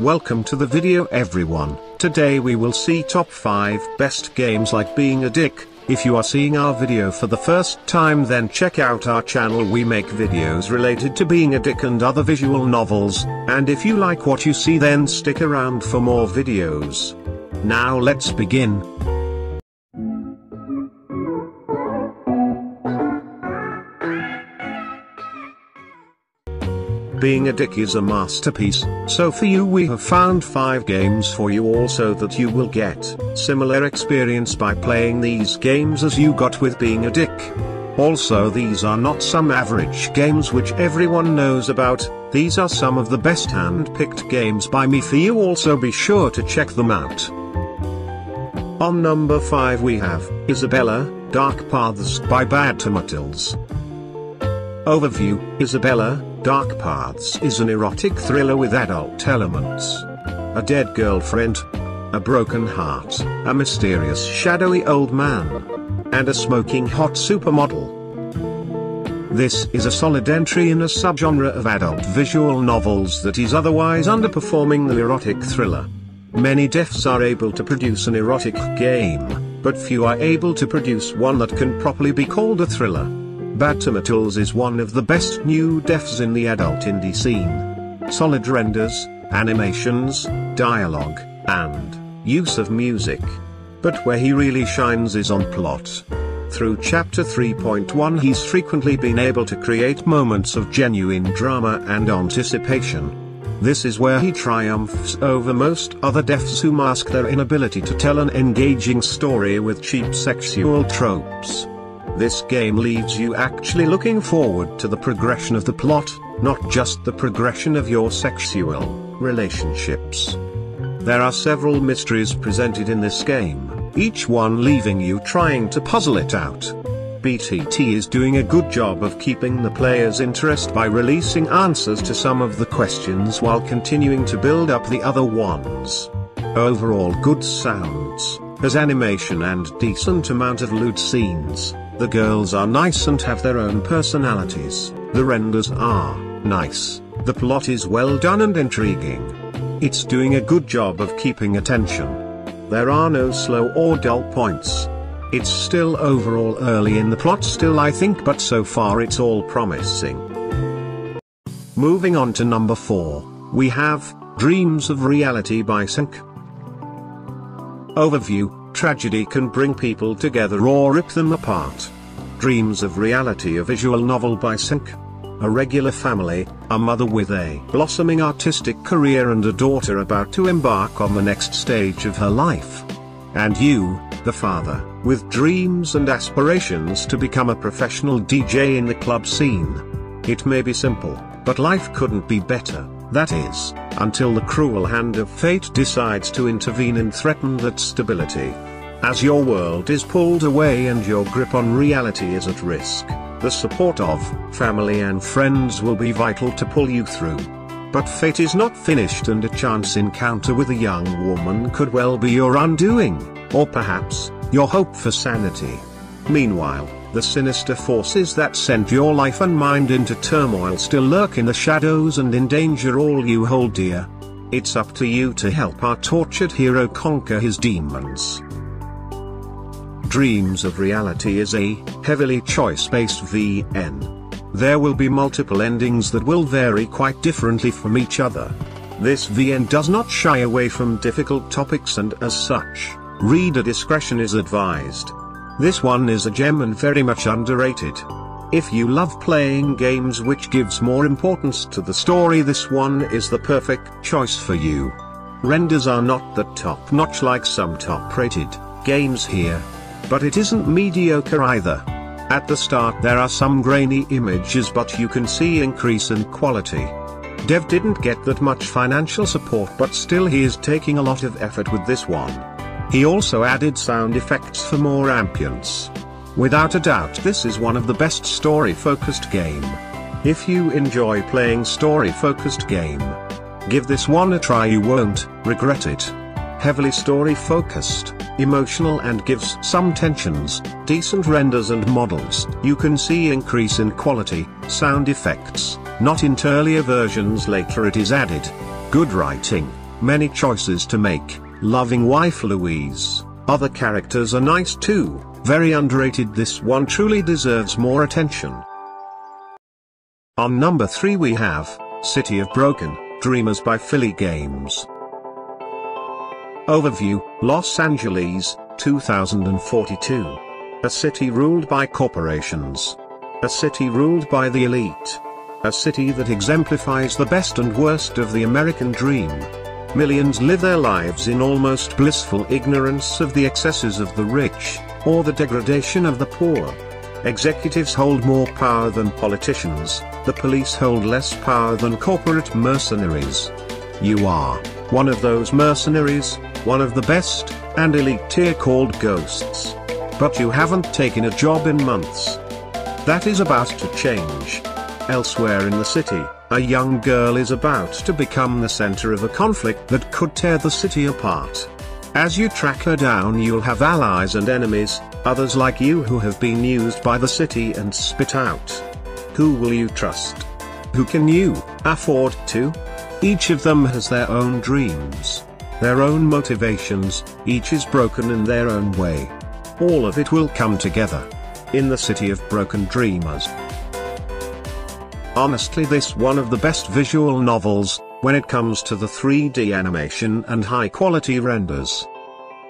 Welcome to the video everyone. Today we will see top 5 best games like Being a Dik. If you are seeing our video for the first time, then check out our channel. We make videos related to Being a Dik and other visual novels, and if you like what you see then stick around for more videos. Now let's begin. Being a Dik is a masterpiece, so for you we have found 5 games for you also that you will get similar experience by playing these games as you got with Being a Dik. Also, these are not some average games which everyone knows about. These are some of the best hand-picked games by me for you, also be sure to check them out. On number 5 we have Isabella, Dark Paths by Bad Tomatils. Overview: Isabella, Dark Paths is an erotic thriller with adult elements. A dead girlfriend, a broken heart, a mysterious shadowy old man, and a smoking hot supermodel. This is a solid entry in a subgenre of adult visual novels that is otherwise underperforming the erotic thriller. Many devs are able to produce an erotic game, but few are able to produce one that can properly be called a thriller. Bad Tomatils is one of the best new devs in the adult indie scene. Solid renders, animations, dialogue, and use of music. But where he really shines is on plot. Through chapter 3.1 he's frequently been able to create moments of genuine drama and anticipation. This is where he triumphs over most other devs who mask their inability to tell an engaging story with cheap sexual tropes. This game leaves you actually looking forward to the progression of the plot, not just the progression of your sexual relationships. There are several mysteries presented in this game, each one leaving you trying to puzzle it out. BTT is doing a good job of keeping the player's interest by releasing answers to some of the questions while continuing to build up the other ones. Overall, good sounds, has animation and decent amount of lewd scenes. The girls are nice and have their own personalities, the renders are nice, the plot is well done and intriguing. It's doing a good job of keeping attention. There are no slow or dull points. It's still overall early in the plot still I think, but so far it's all promising. Moving on to number 4, we have Dreams of Reality by Sync. Overview: tragedy can bring people together or rip them apart. Dreams of Reality, a visual novel by Sync. A regular family, a mother with a blossoming artistic career and a daughter about to embark on the next stage of her life. And you, the father, with dreams and aspirations to become a professional DJ in the club scene. It may be simple, but life couldn't be better, that is, until the cruel hand of fate decides to intervene and threaten that stability. As your world is pulled away and your grip on reality is at risk, the support of family and friends will be vital to pull you through. But fate is not finished, and a chance encounter with a young woman could well be your undoing, or perhaps, your hope for sanity. Meanwhile, the sinister forces that sent your life and mind into turmoil still lurk in the shadows and endanger all you hold dear. It's up to you to help our tortured hero conquer his demons. Dreams of Reality is a heavily choice-based VN. There will be multiple endings that will vary quite differently from each other. This VN does not shy away from difficult topics, and as such, reader discretion is advised. This one is a gem and very much underrated. If you love playing games which gives more importance to the story, this one is the perfect choice for you. Renders are not that top-notch like some top-rated games here, but it isn't mediocre either. At the start there are some grainy images, but you can see increase in quality. Dev didn't get that much financial support, but still he is taking a lot of effort with this one. He also added sound effects for more ambience. Without a doubt, this is one of the best story-focused game. If you enjoy playing story-focused game, give this one a try, you won't regret it. Heavily story-focused, emotional and gives some tensions, decent renders and models. You can see increase in quality, sound effects, not in earlier versions later it is added. Good writing, many choices to make. Loving wife Louise. Other characters are nice too, very underrated. This one truly deserves more attention. On number 3 we have City of Broken Dreamers by Philly Games. Overview: Los Angeles, 2042. A city ruled by corporations. A city ruled by the elite. A city that exemplifies the best and worst of the American dream. Millions live their lives in almost blissful ignorance of the excesses of the rich, or the degradation of the poor. Executives hold more power than politicians, the police hold less power than corporate mercenaries. You are one of those mercenaries, one of the best, and elite tier called ghosts. But you haven't taken a job in months. That is about to change. Elsewhere in the city, a young girl is about to become the center of a conflict that could tear the city apart. As you track her down, you'll have allies and enemies, others like you who have been used by the city and spit out. Who will you trust? Who can you afford to? Each of them has their own dreams, their own motivations, each is broken in their own way. All of it will come together in the City of Broken Dreamers. Honestly, this one of the best visual novels when it comes to the 3D animation and high-quality renders.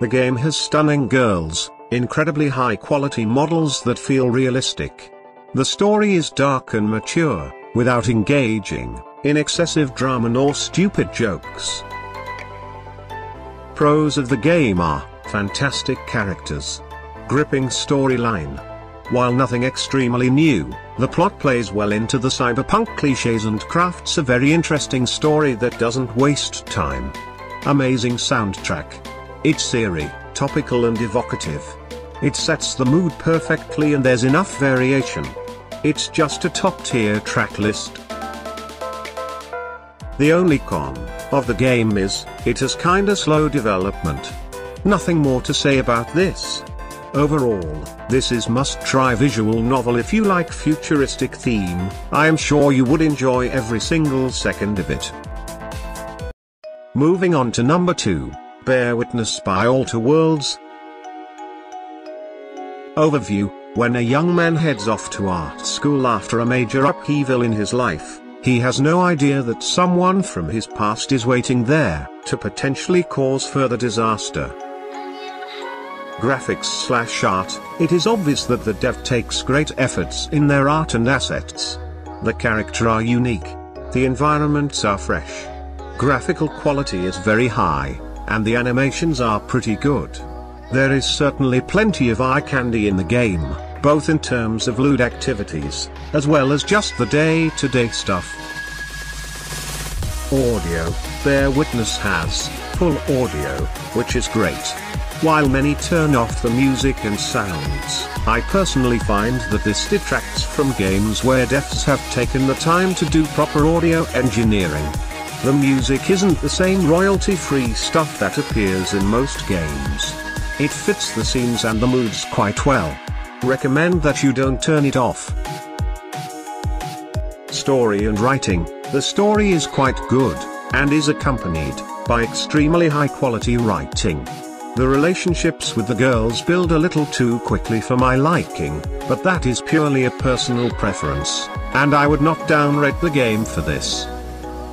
The game has stunning girls, incredibly high-quality models that feel realistic. The story is dark and mature, without engaging in excessive drama nor stupid jokes. Pros of the game are fantastic characters, gripping storyline. While nothing extremely new, the plot plays well into the cyberpunk cliches and crafts a very interesting story that doesn't waste time. Amazing soundtrack. It's eerie, topical and evocative. It sets the mood perfectly and there's enough variation. It's just a top-tier track list. The only con of the game is, it has kinda slow development. Nothing more to say about this. Overall, this is must-try visual novel if you like futuristic theme. I am sure you would enjoy every single second of it. Moving on to number 2, Bear Witness by Alter Worlds. Overview: when a young man heads off to art school after a major upheaval in his life, he has no idea that someone from his past is waiting there to potentially cause further disaster. Graphics/art, it is obvious that the dev takes great efforts in their art and assets. The characters are unique. The environments are fresh. Graphical quality is very high, and the animations are pretty good. There is certainly plenty of eye candy in the game, both in terms of lewd activities, as well as just the day-to-day stuff. Audio: Bear Witness has full audio, which is great. While many turn off the music and sounds, I personally find that this detracts from games where devs have taken the time to do proper audio engineering. The music isn't the same royalty-free stuff that appears in most games. It fits the scenes and the moods quite well. Recommend that you don't turn it off. Story and writing: the story is quite good, and is accompanied by extremely high-quality writing. The relationships with the girls build a little too quickly for my liking, but that is purely a personal preference, and I would not downrate the game for this.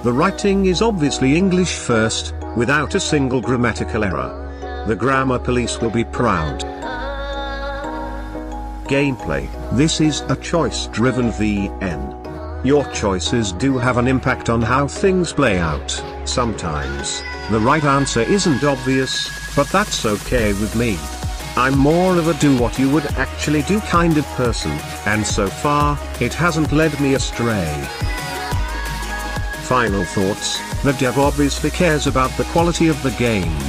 The writing is obviously English first, without a single grammatical error. The grammar police will be proud. Gameplay: this is a choice-driven VN. Your choices do have an impact on how things play out. Sometimes, the right answer isn't obvious, but that's okay with me. I'm more of a do-what-you-would-actually-do kind of person, and so far, it hasn't led me astray. Final thoughts: the dev obviously cares about the quality of the game.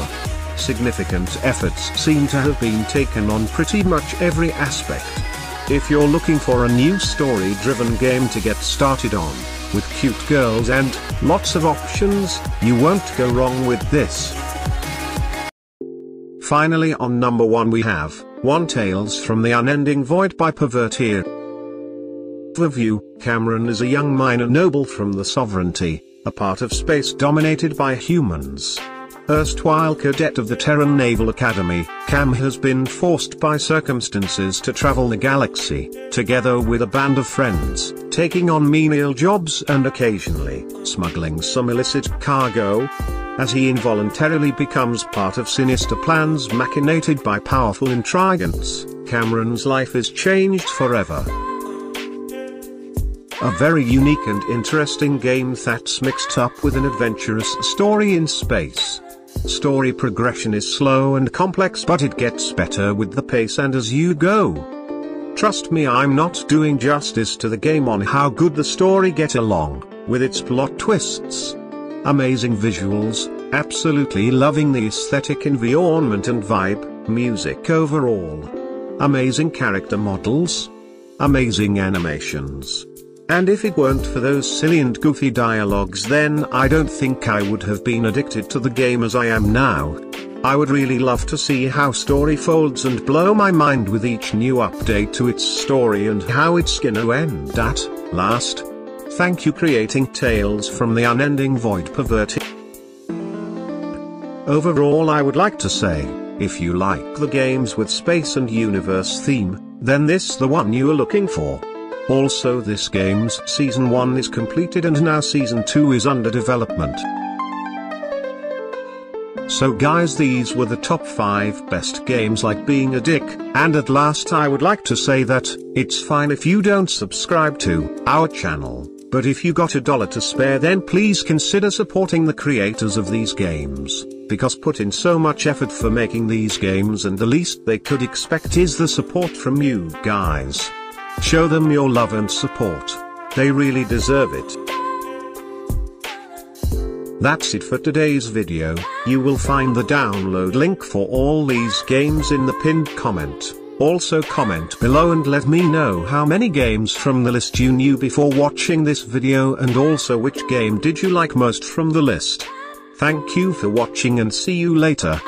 Significant efforts seem to have been taken on pretty much every aspect. If you're looking for a new story-driven game to get started on, with cute girls and lots of options, you won't go wrong with this. Finally, on number 1 we have Tales from the Unending Void by Pervert here. Overview: Cameron is a young minor noble from the Sovereignty, a part of space dominated by humans. Erstwhile cadet of the Terran Naval Academy, Cam has been forced by circumstances to travel the galaxy, together with a band of friends, taking on menial jobs and occasionally smuggling some illicit cargo, as he involuntarily becomes part of sinister plans machinated by powerful intriguants. Cameron's life is changed forever. A very unique and interesting game that's mixed up with an adventurous story in space. Story progression is slow and complex, but it gets better with the pace and as you go. Trust me, I'm not doing justice to the game on how good the story gets along, with its plot twists. Amazing visuals, absolutely loving the aesthetic environment and vibe, music overall. Amazing character models. Amazing animations. And if it weren't for those silly and goofy dialogues, then I don't think I would have been addicted to the game as I am now. I would really love to see how story folds and blow my mind with each new update to its story and how it's gonna end at last. Thank you, creating Tales from the Unending Void, Pervert here. Overall, I would like to say, if you like the games with space and universe theme, then this the one you are looking for. Also, this game's Season 1 is completed and now Season 2 is under development. So guys, these were the top 5 best games like Being a Dik, and at last I would like to say that, it's fine if you don't subscribe to our channel, but if you got $1 to spare, then please consider supporting the creators of these games, because put in so much effort for making these games and the least they could expect is the support from you guys. Show them your love and support. They really deserve it. That's it for today's video. You will find the download link for all these games in the pinned comment. Also, comment below and let me know how many games from the list you knew before watching this video, and also which game did you like most from the list. Thank you for watching and see you later.